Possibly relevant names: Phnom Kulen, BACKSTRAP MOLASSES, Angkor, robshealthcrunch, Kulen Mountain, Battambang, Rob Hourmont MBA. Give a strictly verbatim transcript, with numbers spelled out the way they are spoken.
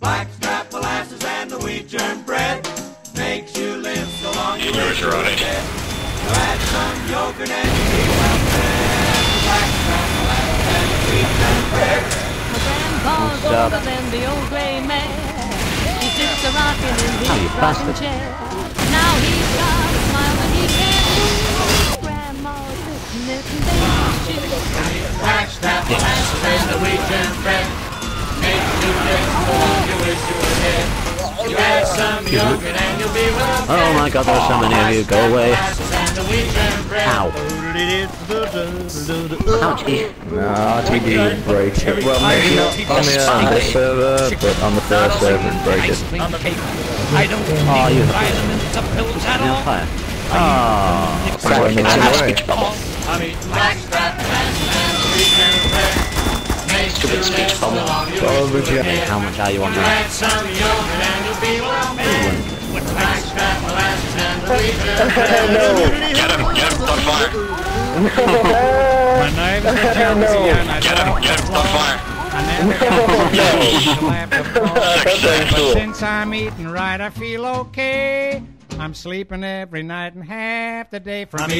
Blackstrap molasses and the wheat germ bread makes you live so long you wish you were dead. So add some yogurt and you be well fed. Blackstrap molasses and the wheat germ bread. My grandpa's older than the old gray man. He sits a rockin' in his rocking chair. Now he's got a smile that he can't lose. Grandma's business and baby's shoes. Blackstrap molasses and the wheat germ bread makes you live so long you wish you were dead. You add some yogurt and you'll be well fed. Oh my god, there's so many of you, go away. Ow. Ouchie. Nah, T D break it. Well, maybe not on the uh, server, but on the first server and break it. I don't oh, you have to. Oh, sorry, I have speech bubble. Stupid speech bubble. How much are you on that? No. Get him, get him, fire. My name is no. Get him, get him, fire. But since I'm eating right, I feel okay. I'm sleeping every night and half the day from